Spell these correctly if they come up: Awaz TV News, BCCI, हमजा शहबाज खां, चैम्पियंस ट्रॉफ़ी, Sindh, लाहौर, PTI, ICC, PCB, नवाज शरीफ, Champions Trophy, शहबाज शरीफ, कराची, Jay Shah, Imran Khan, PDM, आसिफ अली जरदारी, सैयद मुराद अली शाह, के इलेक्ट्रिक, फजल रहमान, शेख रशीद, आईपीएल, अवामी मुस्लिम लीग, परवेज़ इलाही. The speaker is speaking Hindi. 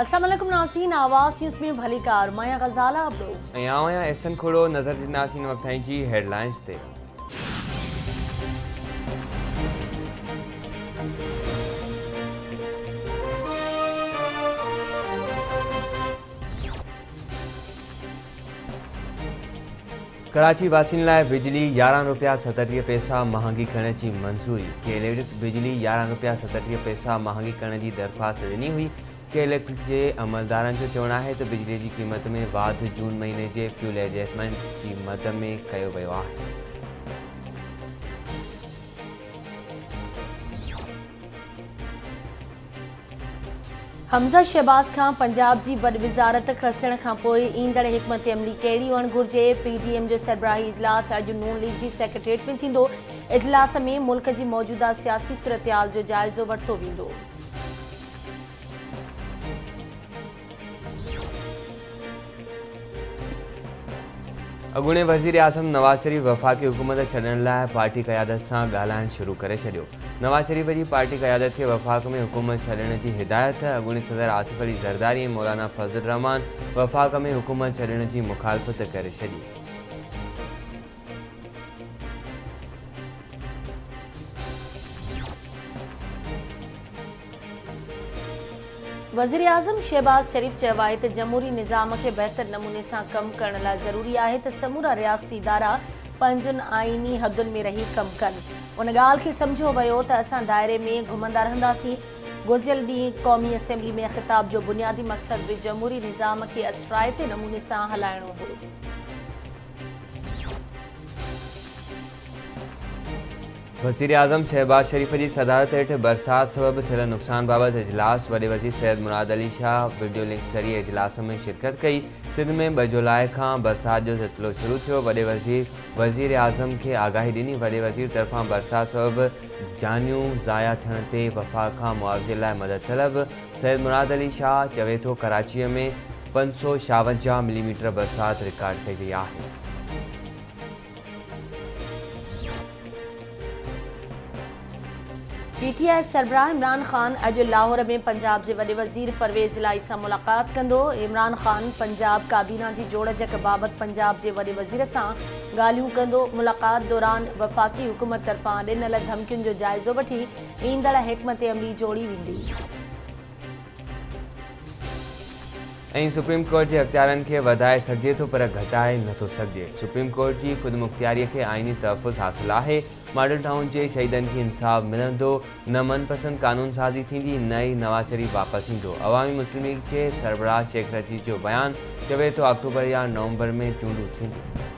अस्सलाम वालेकुम नासीन, आवाज़ न्यूज़ में भली कार माया गजाला आप लोग यहाँ यहाँ एसन खोलो नजर नासीन वक्ताई जी हेडलाइंस थे। कराची वासिन लाए बिजली 11 रुपया 37 पैसा महंगी करण की मंजूरी। इलेक्ट्रिक बिजली 11 रुपया 37 पैसा महंगी करण की दरख्वास्त दिनी हुई। के इलेक्ट्रिक के अमलदारन जो चवण है तो बिजली की कीमत में वाध जून महीने के फ्यूल एडजस्टमेंट की मद में किया वो है। हमजा शहबाज खां पंजाब की वड वजारत खसण खां पोइ ईंदड़ हिकमत अमली कहिड़ी हुअण घुर्जे। पीडीएम जो सरबराही इजलास अज नून लीग की सेक्रेटरिएट में थींदो। इजलास में मुल्क की मौजूदा सियासी सूरतहाल जो जायजो वरतो वेंदो। अगुणे वजीर आजम नवाज शरीफ वफाकी हुकूमत छड़न लाए पार्टी क़यादत से गालायण शुरू करे छो। नवाज शरीफ की पार्टी क़यादत के वफाक में हुकूमत छड़न की हिदायत। अगुणे सदर आसिफ अली जरदारी मौलाना फजल रहमान वफाक में हुकूमत छड़न की मुखालफत करे छी। वज़ीर आज़म शहबाज शरीफ चयो है तो जमहूरी निज़ाम के बेहतर नमूने से कम करण ला ज़रूरी है तो समूरा रियासती इदारा पंहिंजनि आइनी हदुन में रही कम कन। उन गाल के समझो वो तो असां दायरे में घुमंदा रहंदासीं। गुज़िरियल ॾींहुं कौमी असेंबली में ख़िताब जो बुनियादी मक़सद बि जमहूरी निज़ाम के असराइते नमूने से हलाइणो हो। वज़ीर आज़म शहबाज शरीफ की सदारत हेठ बरसात सबब थियल नुकसान बाबत इजलास। वॾे वज़ीर सैयद मुराद अली शाह वीडियो लिंक ज़रिए इजलास में शिरकत कई। सिंध में 2 जुलाई का बरसात जो सिलसिलो शुरू थो। वॾे वज़ीर वज़ीर आज़म के आगाही दिनी। वॾे वज़ीर तरफा बरसात सबब जानियूं ज़ाया थियण ते वफ़ाक़ खां मुआवज़े लाइ मदद तलब। सैयद मुराद अली शाह चवे तो कराची में 556 मिलीमीटर बरसात रिकॉर्ड कई गई है। पीटीआई सरबराह इमरान खान अज लाहौर में पंजाब के वॾे वज़ीर परवेज़ इलाही से मुलाकात कंदो। इमरान खान पंजाब काबीना की जोड़जक बाबत पंजाब के वॾे वज़ीर से गालियों कंदो। मुलाकात दौरान वफाकी हुकूमत तरफा दिनल धमकियों जो जायजो वी ईंदड़ हिकमत अमली जोड़ी वेंदी। सुप्रीम कोर्ट के अख्तियारन के वधाए सकजे तो पर घटाए नथो सकजे। सुप्रीम कोर्ट की खुदमुख्तियारी के आइनी तहफ़ुज़ हासिल है। मॉडल टाउन के शहीदन के इंसाफ मिलंदो। न मनपसंद कानून साजी थींदी, नई नवाज शरीफ वापस इंदो। अवामी मुस्लिम लीग के सरबराह शेख रशीद जो बयान चवे तो अक्टूबर या नवंबर में चूंडू थींदी।